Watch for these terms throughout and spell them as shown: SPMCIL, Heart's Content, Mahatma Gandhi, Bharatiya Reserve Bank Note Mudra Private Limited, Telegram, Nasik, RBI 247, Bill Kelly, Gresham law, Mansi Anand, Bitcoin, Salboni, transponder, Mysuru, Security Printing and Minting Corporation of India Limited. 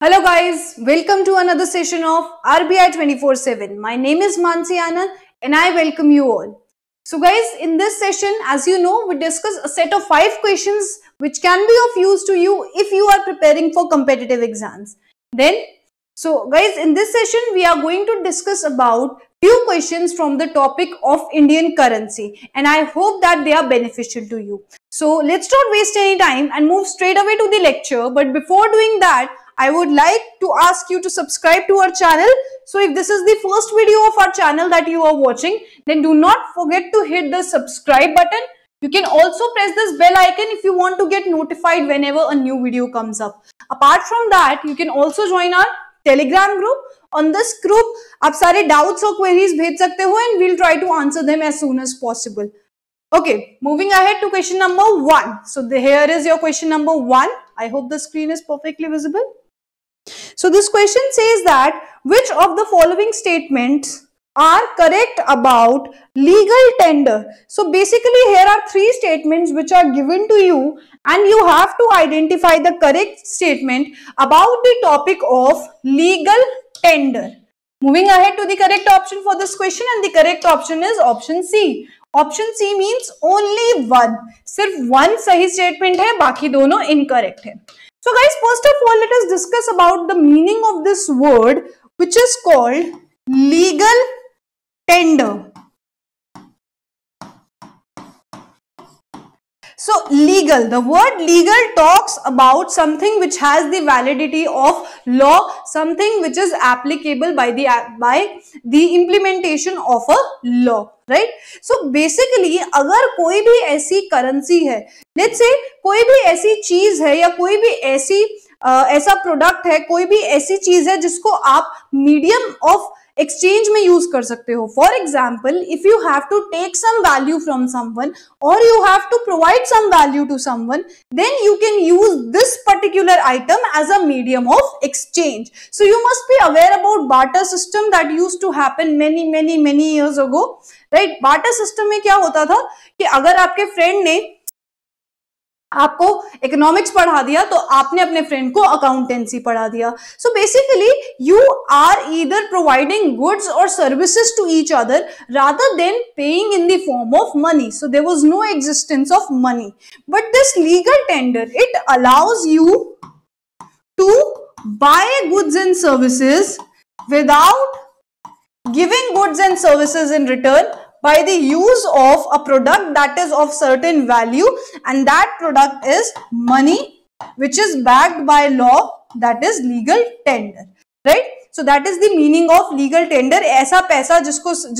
Hello guys, welcome to another session of RBI 247. My name is Mansi Anand and I welcome you all. So guys, in this session, as you know, we discuss a set of 5 questions which can be of use to you if you are preparing for competitive exams. So guys, in this session, we are going to discuss about few questions from the topic of Indian currency, and I hope that they are beneficial to you. So let's not waste any time and move straight away to the lecture. But before doing that, I would like to ask you to subscribe to our channel. So if this is the first video of our channel that you are watching, then do not forget to hit the subscribe button. You can also press this bell icon if you want to get notified whenever a new video comes up. Apart from that, you can also join our Telegram group. On this group, आप सारे doubts और queries भेज सकते हो and we'll try to answer them as soon as possible. Okay, moving ahead to question number 1. So here is your question number 1. I hope the screen is perfectly visible. So this question says that which of the following statements are correct about legal tender? So basically here are 3 statements which are given to you and you have to identify the correct statement about the topic of legal tender. Moving ahead to the correct option for this question, and the correct option is option C. Option C means only one. सिर्फ 1 सही statement है, बाकी दोनों incorrect है. So guys, first of all, let us discuss about the meaning of this word which is called legal tender. So legal, the word legal talks about something which has the validity of law, something which is applicable by the implementation of a law, right? So basically, अगर कोई भी ऐसी currency है, let's say कोई भी ऐसी चीज है या कोई भी ऐसा प्रोडक्ट है, कोई भी ऐसी चीज है जिसको आप मीडियम ऑफ एक्सचेंज में यूज कर सकते हो. For example, if you have to take some value from someone और you have to provide some value to someone, then you can use this particular item as a medium of exchange. So you must be aware about barter system that use to happen many many many years ago, right. Barter system में क्या होता था कि अगर आपके friend ने आपको economics पढ़ा दिया तो आपने अपने फ्रेंड को अकाउंटेंसी पढ़ा दिया. So basically you are either providing goods और services to each other rather than paying in the form of money. So there was no existence of money. But this legal tender, it allows you to buy goods and services without giving goods and services in return by the use of a product that is of certain value, and that product is money which is backed by law, that is legal tender, right? So that is the meaning of legal tender. ऐसा पैसा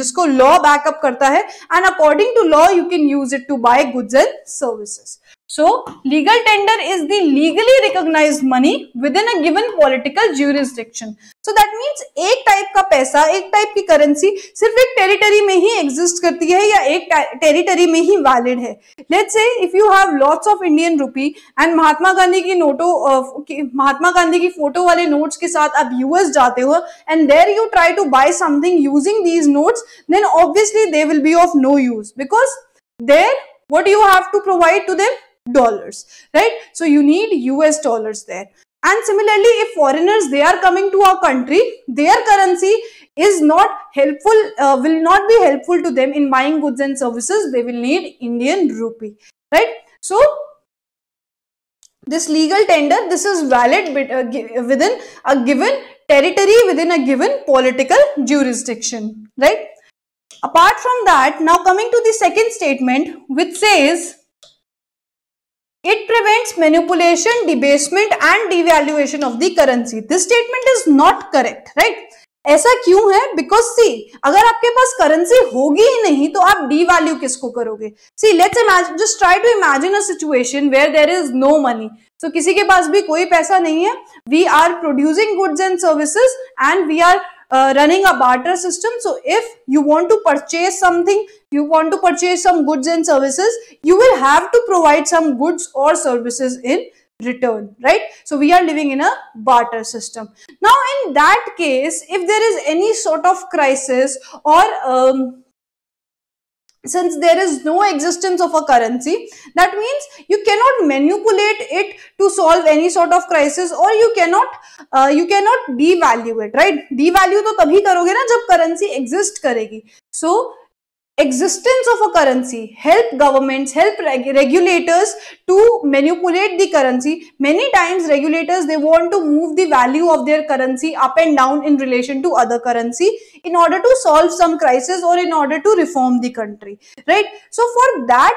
जिसको law backup करता है, and according to law you can use it to buy goods and services. So legal tender is the legally recognized money within a given political jurisdiction. So that means एक type का पैसा, एक type की currency सिर्फ एक territory में ही exist करती है या एक टेरिटरी में ही वैलिड है. Let's say if you have lots of Indian rupee and महात्मा गांधी की फोटो वाले नोट्स के साथ आप यूएस जाते हो and there you try to buy something using these notes, then obviously they will be of no use because there what do you have to provide to them? Dollars, right? So you need US dollars there. And similarly, if foreigners, they are coming to our country, their currency is not helpful, will not be helpful to them in buying goods and services. They will need Indian rupee, right? So this legal tender, this is valid within a given territory, within a given political jurisdiction, right? Apart from that, now coming to the second statement which says it prevents manipulation, debasement and devaluation of the currency. This statement is not correct, right? ऐसा क्यों है? Because see, अगर आपके पास currency होगी ही नहीं तो आप devalue किसको करोगे? See, let's imagine, just try to imagine a situation where there is no money. So किसी के पास भी कोई पैसा नहीं है. We are producing goods and services and we are running a barter system. So if you want to purchase something, you want to purchase some goods and services, you will have to provide some goods or services in return, right? So we are living in a barter system. Now in that case, if there is any sort of crisis or since there is no existence of a currency, that means you cannot manipulate it to solve any sort of crisis, or you cannot devalue it, right? Devalue तो तभी करोगे ना जब currency exist करेगी. So existence of a currency help governments, help regulators to manipulate the currency. Many times regulators, they want to move the value of their currency up and down in relation to other currency in order to solve some crisis or in order to reform the country, right? So for that,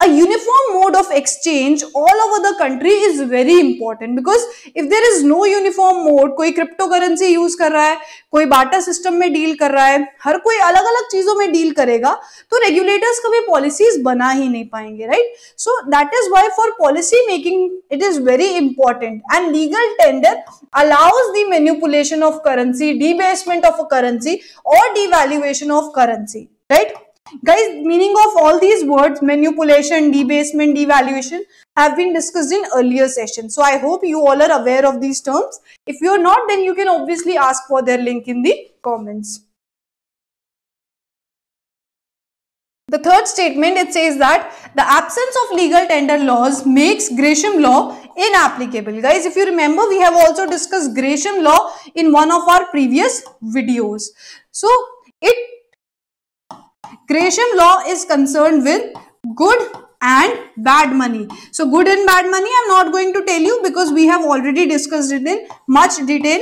a uniform mode of exchange all over the country is very important, because if there is no uniform mode, कोई cryptocurrency use कर रहा है, कोई barter system में deal कर रहा है, हर कोई अलग अलग चीजों में deal करेगा, तो regulators कभी policies बना ही नहीं पाएंगे, right? So that is why for policy making it is very important, and legal tender allows the manipulation of currency, debasement of a currency or devaluation of currency, right? Guys, meaning of all these words, manipulation, debasement, devaluation, have been discussed in earlier sessions. So I hope you all are aware of these terms. If you are not, then you can obviously ask for their link in the comments. The third statement, it says that the absence of legal tender laws makes Gresham law inapplicable. Guys, if you remember, we have also discussed Gresham law in one of our previous videos. So Gresham law is concerned with good and bad money. So good and bad money I'm not going to tell you, because we have already discussed it in much detail,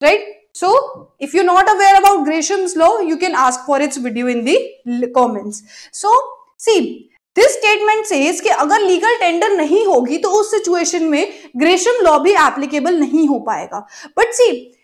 right? So if you're not aware about Gresham's law, you can ask for its video in the comments. So see, this statement says कि अगर legal tender नहीं होगी तो उस situation में Gresham law भी applicable नहीं हो पाएगा. But see,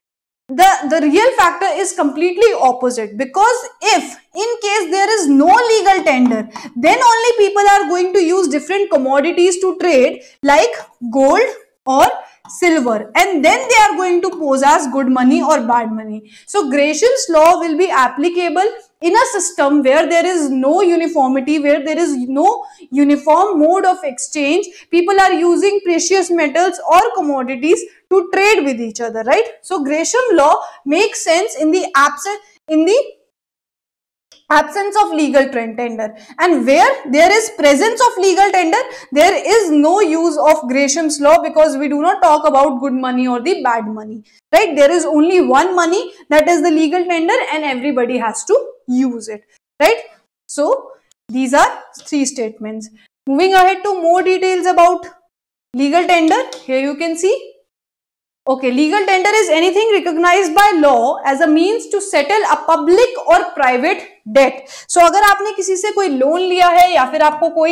The real factor is completely opposite, because if in case there is no legal tender, then only people are going to use different commodities to trade, like gold or silver, and then they are going to pose as good money or bad money. So Gresham's law will be applicable in a system where there is no uniformity, where there is no uniform mode of exchange. People are using precious metals or commodities to trade with each other, right? So Gresham law makes sense in the absence of legal tender, and where there is presence of legal tender, there is no use of Gresham's law, because we do not talk about good money or the bad money, right? There is only one money, that is the legal tender, and everybody has to use it, right? So these are three statements. Moving ahead to more details about legal tender, here you can see. Okay, legal tender is anything recognized by law as a means to settle a public or private debt. So अगर आपने किसी से कोई loan लिया है, या फिर आपको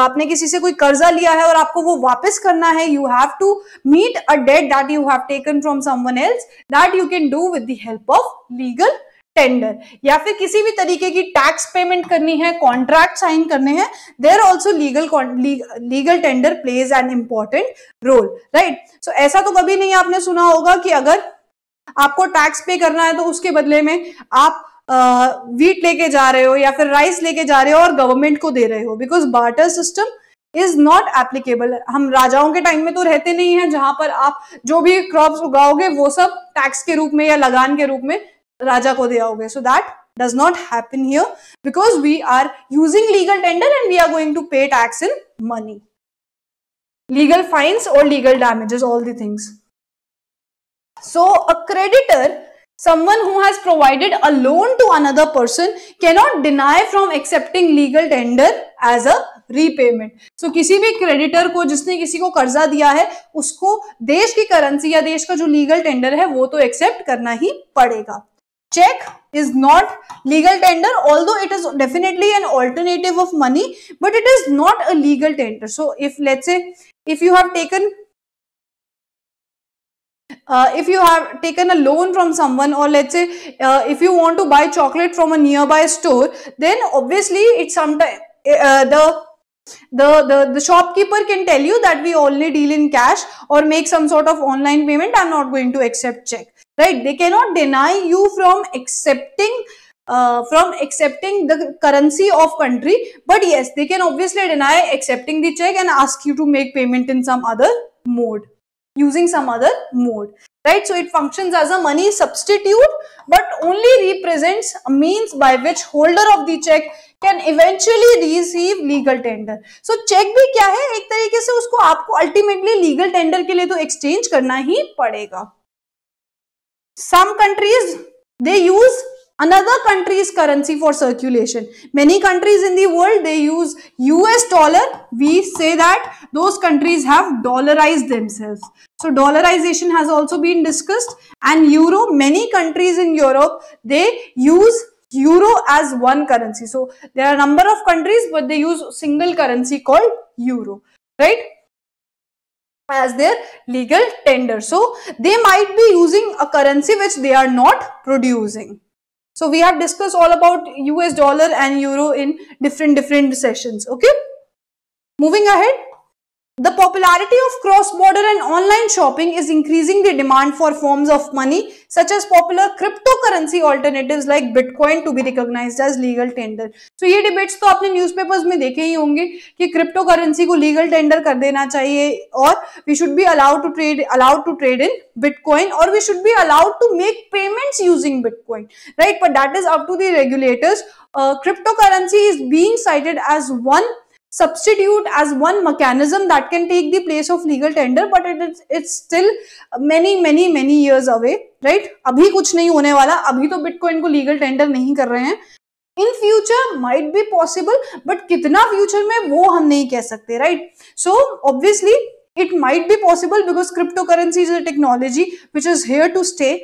आपने किसी से कोई कर्जा लिया है और आपको वो वापस करना है, you have to meet a debt that you have taken from someone else, that you can do with the help of legal tender. या फिर किसी भी तरीके की टैक्स पेमेंट करनी है, कॉन्ट्रैक्ट साइन करने हैं, there also legal tender plays an important role, right? So ऐसा तो कभी नहीं आपने सुना होगा कि अगर आपको टैक्स पे करना है तो उसके बदले में आप व्हीट लेके जा रहे हो या फिर राइस लेके जा रहे हो और गवर्नमेंट को दे रहे हो, because barter system is not applicable. हम राजाओं के टाइम में तो रहते नहीं है, जहां पर आप जो भी क्रॉप्स उगाओगे वो सब टैक्स के रूप में या लगान के रूप में राजा को दे आओगे. So that does not happen here, because we are using legal tender and we are going to pay tax in money, legal fines or legal damages, all the things. So a creditor, someone who has provided a loan to another person, cannot deny from accepting legal tender as a repayment. So किसी भी creditor को, जिसने किसी को कर्जा दिया है, उसको देश की करेंसी या देश का जो लीगल टेंडर है वो तो एक्सेप्ट करना ही पड़ेगा. Check is not legal tender, although it is definitely an alternative of money, but it is not a legal tender. So if, let's say, if you have taken a loan from someone, or let's say if you want to buy chocolate from a nearby store, then obviously it's sometimes the shopkeeper can tell you that we only deal in cash or make some sort of online payment. I'm not going to accept check. Right? They cannot deny you from accepting the currency of country, but yes, they can obviously deny accepting the check and ask you to make payment in some other mode, using some other mode. right? So it functions as a money substitute but only represents a means by which holder of the check can eventually receive legal tender. So check भी क्या है, एक तरीके से उसको आपको ultimately legal tender के लिए तो exchange करना ही पड़ेगा. Some countries they use another country's currency for circulation. Many countries in the world they use US dollar. We say that those countries have dollarized themselves. So dollarization has also been discussed. And euro, many countries in Europe they use euro as one currency. So there are a number of countries but they use single currency called euro, right? As their legal tender. So they might be using a currency which they are not producing. So we have discussed all about US dollar and euro in different sessions. Okay. Moving ahead. The popularity of cross-border and online shopping is increasing the demand for forms of money such as popular cryptocurrency alternatives like Bitcoin to be recognized as legal tender. So ये debates तो आपने newspapers में देखे ही होंगे कि cryptocurrency को legal tender कर देना चाहिए और we should be allowed to trade in Bitcoin or we should be allowed to make payments using Bitcoin, right? But that is up to the regulators. Cryptocurrency is being cited as one substitute, as one mechanism that can take the place of legal tender, but it's still many years away, right? अभी कुछ नहीं होने वाला, अभी तो bitcoin को legal tender नहीं कर रहे हैं. In future might be possible but कितना फ्यूचर में वो हम नहीं कह सकते, right? So obviously it might be possible because crypto currency is a technology which is here to stay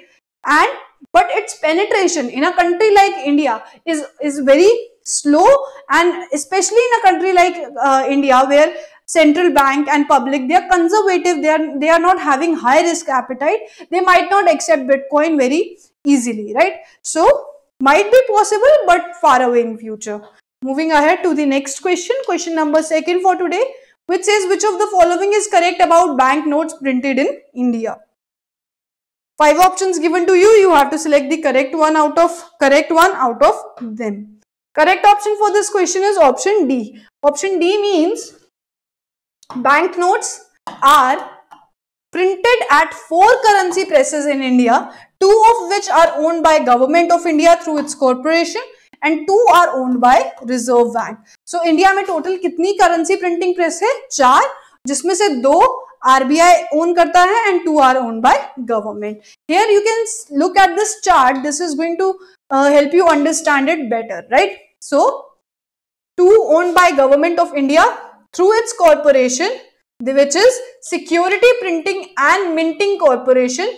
and but its penetration in a country like India is very slow, and especially in a country like India where central bank and public, they are conservative, they are not having high risk appetite, they might not accept Bitcoin very easily, right? So might be possible but far away in future. Moving ahead to the next question, question number 2 for today, which says which of the following is correct about bank notes printed in India. 5 options given to you. You have to select the correct one out of them. Correct option for this question is option D. Option D means banknotes are printed at 4 currency presses in India, 2 of which are owned by Government of India through its corporation and 2 are owned by Reserve Bank. So India में total कितनी currency printing press है? 4, जिसमें से 2 RBI own करता है and 2 are owned by government. Here you can look at this chart. This is going to help you understand it better, right? So, 2 owned by Government of India through its corporation, which is Security Printing and Minting Corporation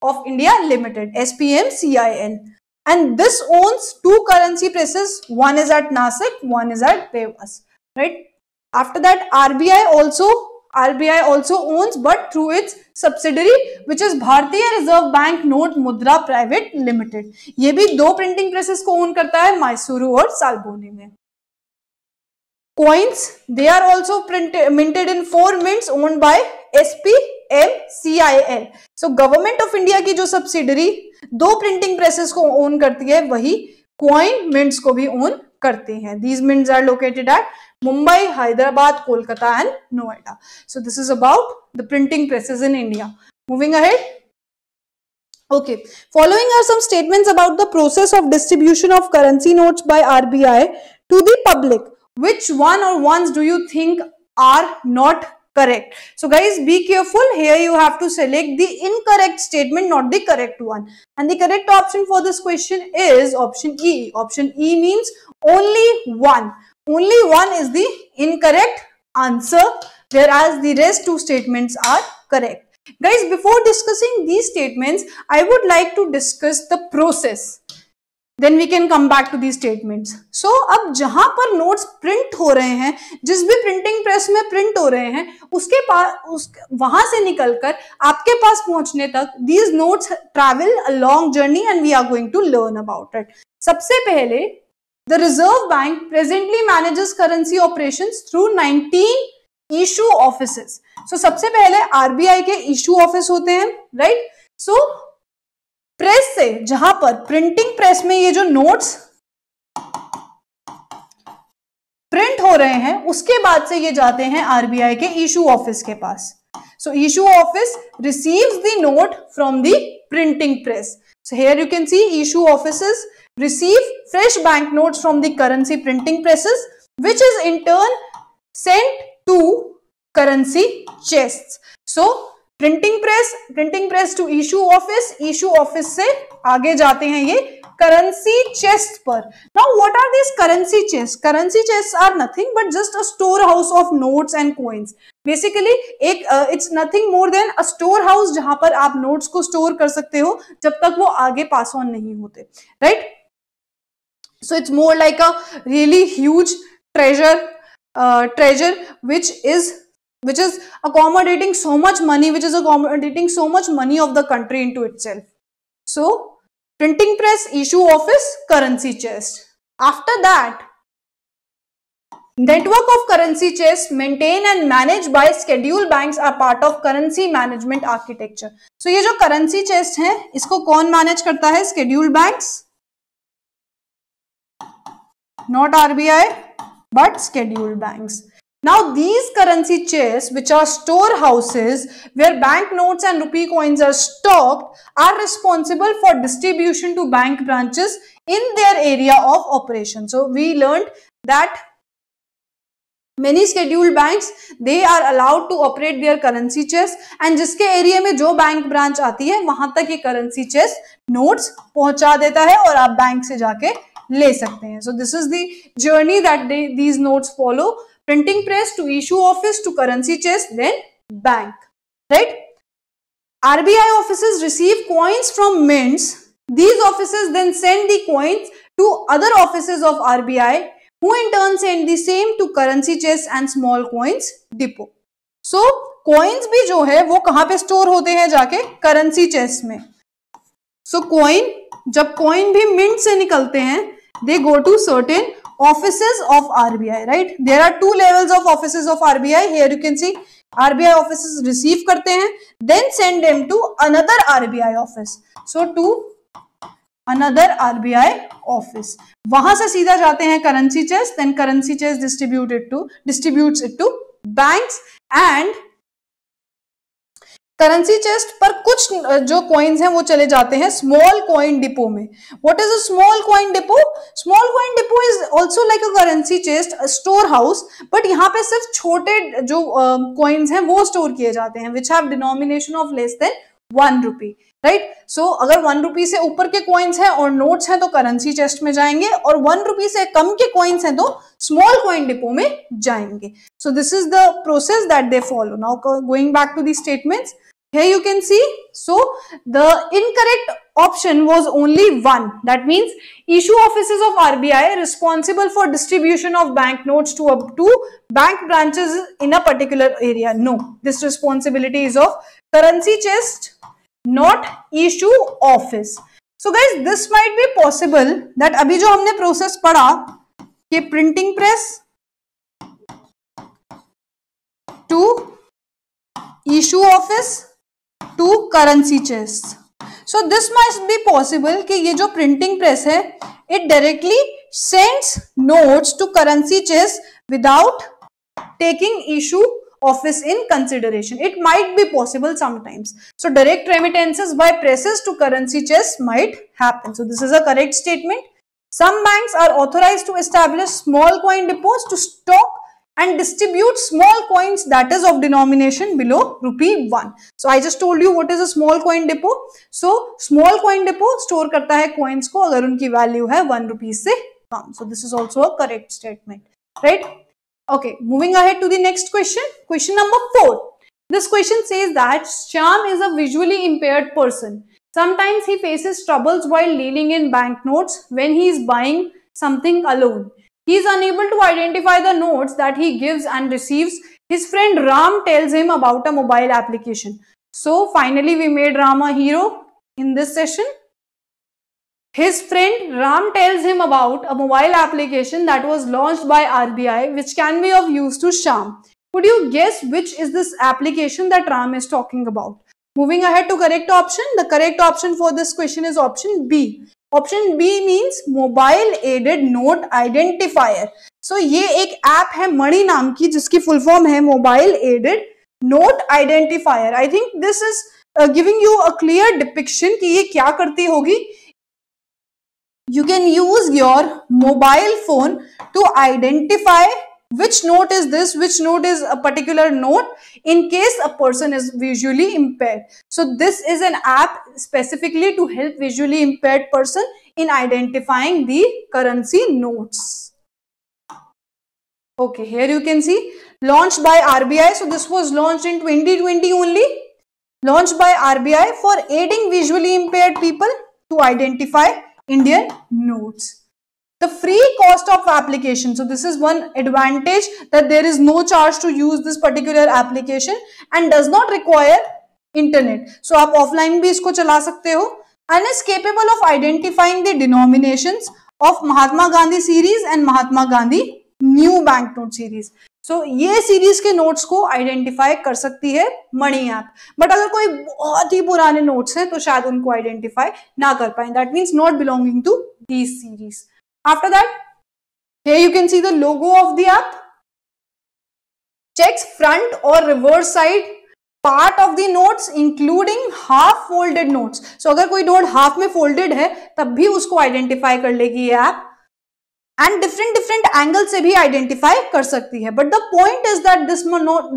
of India Limited, SPMCIN. And this owns 2 currency presses. One is at Nasik, one is at Devas, right? After that, RBI also owns, but through its subsidiary, which is Bharatiya Reserve Bank Note Mudra Private Limited. ये भी 2 printing presses को own करता है, Mysuru और Salboni में. Coins, they are also minted in 4 mints owned by SPMCIL. So Government of India की जो subsidiary 2 printing presses को own करती है, वही coin mints को भी own करते हैं. These mints are located at Mumbai, Hyderabad, Kolkata and Noida. So this is about the printing presses in India. Moving ahead. Okay. Following are some statements about the process of distribution of currency notes by RBI to the public. Which one or ones do you think are not correct? So guys, be careful. Here you have to select the incorrect statement, not the correct one. And the correct option for this question is option E. Option E means only one. Only one is the incorrect answer, whereas the rest 2 statements are correct. Guys, before discussing these statements, I would like to discuss the process. Then we can come back to these statements. So, अब जहाँ पर notes print हो रहे हैं, जिस भी printing press में print हो रहे हैं, उसके पास वहाँ से निकलकर आपके पास पहुँचने तक these notes travel a long journey and we are going to learn about it. सबसे पहले the Reserve Bank presently manages currency operations through 19 issue offices. So सबसे पहले RBI के issue office होते हैं, right? So press से, जहां पर printing press में ये जो notes print हो रहे हैं, उसके बाद से ये जाते हैं RBI के issue office के पास. So issue office receives the note from the printing press. So here you can see issue offices receive fresh banknotes from the currency printing presses, which is in turn sent to currency chests. So printing press to issue office से आगे जाते हैं ये currency chest पर. Now what are these currency chests? Currency chests are nothing but just a storehouse of notes and coins. Basically एक it's nothing more than a storehouse जहां पर आप notes को store कर सकते हो जब तक वो आगे pass on नहीं होते, right? So it's more like a really huge treasure which is accommodating so much money, of the country into itself. So, printing press, issue office, currency chest. After that, network of currency chests maintained and managed by scheduled banks are part of currency management architecture. So, ये जो currency chest है, इसको कौन manage करता है? Scheduled banks, not RBI, but scheduled banks. Now these currency chests, which are storehouses where banknotes and rupee coins are stocked, are responsible for distribution to bank branches in their area of operation. So we learned that many scheduled banks, they are allowed to operate their currency chests, and जिसके area में जो bank branch आती है वहां तक ये currency chest notes पहुंचा देता है और आप bank से जाके ले सकते हैं. So this is the journey that these notes follow. Printing press to issue office to currency chest, then bank, right? RBI offices receive coins from mints. These offices then send the coins to other offices of RBI, who in turn send the same to currency chests and small coins depot. So coins भी जो है वो कहाँ पे store होते हैं जाके? Currency chests में. So coin, जब coin भी mint से निकलते हैं, they go to certain offices of RBI, right? There are two levels of offices of RBI. Here you can see RBI offices receive करते हैं, then send them to another RBI office. So to another RBI office, वहां से सीधा जाते हैं currency chest, then currency chest distributes it to banks, and currency chest पर कुछ जो coins हैं वो चले जाते हैं small coin depot में. What is a small coin depot? Small coin depot is also like a currency chest, a storehouse, but यहाँ पे सिर्फ छोटे जो coins हैं वो store किए जाते हैं, which have denomination of less than 1 rupee, right? So अगर 1 rupee से ऊपर के coins हैं और notes हैं तो currency chest में जाएंगे, और 1 rupee से कम के coins हैं तो small coin depot में जाएंगे. So this is the process that they follow. Now going back to the statements. Here you can see, so the incorrect option was only one. That means issue offices of RBI responsible for distribution of banknotes to up to bank branches in a particular area. No, this responsibility is of currency chest, not issue office. So guys, this might be possible that अभी जो हमने process पढ़ा कि printing press to issue office to currency chests. So this must be possible कि ये जो printing press है, it directly sends notes to currency chests without taking issue office in consideration. It might be possible sometimes. So direct remittances by presses to currency chests might happen. So this is a correct statement. Some banks are authorized to establish small coin depots to stock and distribute small coins that is of denomination below ₹1. So I just told you what is a small coin depot. So small coin depot store करता है coins को अगर उनकी value है ₹1 से कम. So this is also a correct statement, right? Okay, moving ahead to the next question. Question number 4. This question says that Shyam is a visually impaired person. Sometimes he faces troubles while dealing in banknotes when he is buying something alone. He is unable to identify the notes that he gives and receives. His friend Ram tells him about a mobile application. So finally we made Ram a hero in this session. His friend Ram tells him about a mobile application that was launched by RBI, which can be of use to Shyam. Could you guess which is this application that Ram is talking about? Moving ahead to correct option. The correct option for this question is option B. Option B means mobile aided note identifier. So ये एक app है MANI नाम की, जिसकी full form है mobile aided note identifier. I think this is giving you a clear depiction कि ये क्या करती होगी। You can use your mobile phone to identify which note is this, which note is a particular note in case a person is visually impaired. So this is an app specifically to help visually impaired person in identifying the currency notes. Okay, here you can see launched by RBI. So this was launched in 2020 only, launched by RBI for aiding visually impaired people to identify Indian notes. The free cost of application. So this is one advantage that there is no charge to use this particular application and does not require internet. So आप offline भी इसको चला सकते हो and is capable of identifying the denominations of Mahatma Gandhi series and Mahatma Gandhi new banknote series. So ये series के notes को identify कर सकती है money app. But अगर कोई बहुत ही पुराने notes हैं तो शायद उनको identify ना कर पाए. That means not belonging to these series. After that, here you can see the logo of the app. Checks front or reverse side part of the notes, including half folded notes. So अगर कोई note half में folded है, तब भी उसको identify कर लेगी ये app. And different angle से भी identify कर सकती है. But the point is that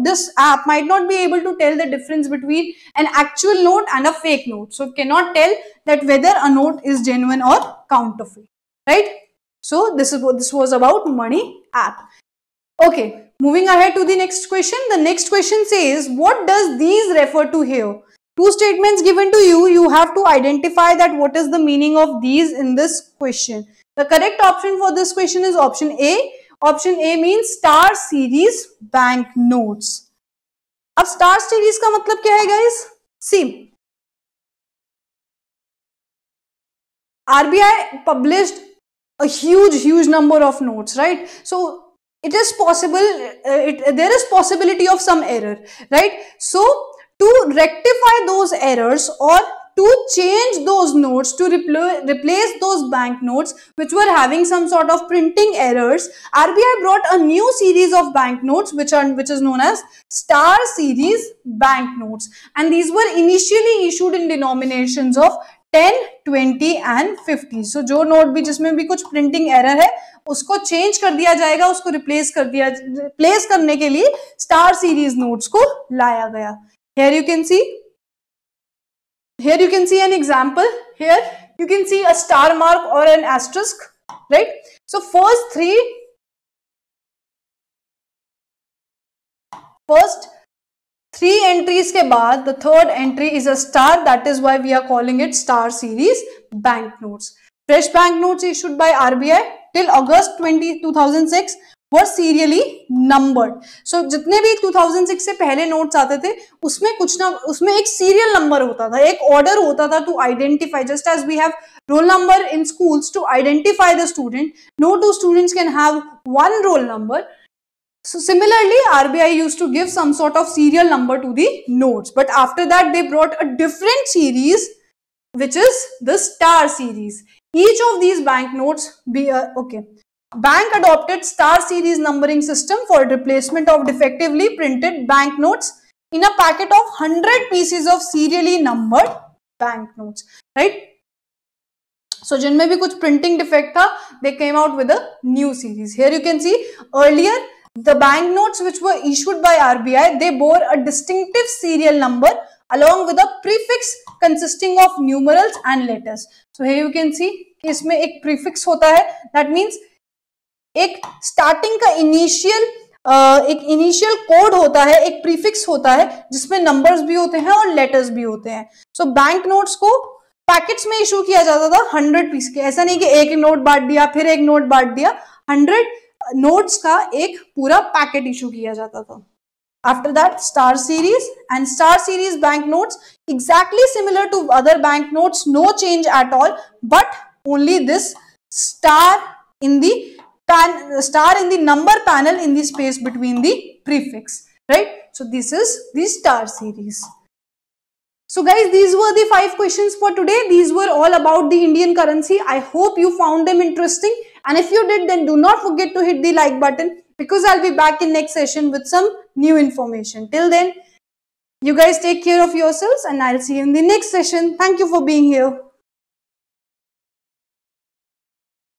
this app might not be able to tell the difference between an actual note and a fake note. So it cannot tell that whether a note is genuine or counterfeit, right? So this was about money app. Okay, moving ahead to the next question. The next question says, what does these refer to here? Two statements given to you. You have to identify that what is the meaning of these in this question. The correct option for this question is option A. Option A means star series bank notes. अब star series का मतलब क्या है guys? See, RBI published a huge number of notes, right? So it is possible, there is possibility of some error, right? So to rectify those errors or to change those notes, to replace those bank notes which were having some sort of printing errors, RBI brought a new series of bank notes which is known as star series bank notes, and these were initially issued in denominations of 10, 20 and 50. So जो note भी जिसमें भी कुछ printing error है उसको change कर दिया जाएगा, उसको रिप्लेस करने के लिए स्टार सीरीज नोट्स को लाया गया। Here you can see an example. Here you can see a star mark or an asterisk, right? So first three entries के बाद the third entry is a star. That is why we are calling it star series banknotes. Fresh banknotes issued by RBI till August 20, 2006 were serially numbered. So जितने भी 2006 से पहले notes आते थे उसमें एक serial number होता था, एक order होता था to identify. Just as we have roll number in schools to identify the student, no two students can have one roll number. So similarly, RBI used to give some sort of serial number to the notes, but after that they brought a different series, which is the star series. Each of these banknotes Bank adopted star series numbering system for replacement of defectively printed banknotes in a packet of 100 pieces of serially numbered banknotes, right? So जिनमें भी कुछ printing defect था, they came out with a new series. Here you can see earlier, the banknotes which were issued by RBI, they bore a distinctive serial number along with a prefix consisting of numerals and letters. So here you can see इसमें एक prefix होता है, that means एक starting का एक initial code होता है, एक prefix होता है जिसमें numbers भी होते हैं और letters भी होते हैं. So banknotes को पैकेट्स में इशू किया जाता था 100 पीस के, ऐसा नहीं कि एक नोट बांट दिया फिर एक नोट बांट दिया, 100 नोट्स का एक पूरा पैकेट इशू किया जाता था. After that, star series and star series banknotes exactly similar to other banknotes, no change at all, but only this star in the number panel in the space between the prefix, right? So this is the star series. So guys, these were the 5 questions for today. These were all about the Indian currency. I hope you found them interesting. And if you did, then do not forget to hit the like button, because I'll be back in next session with some new information. Till then, You guys take care of yourselves and I'll see you in the next session. Thank you for being here.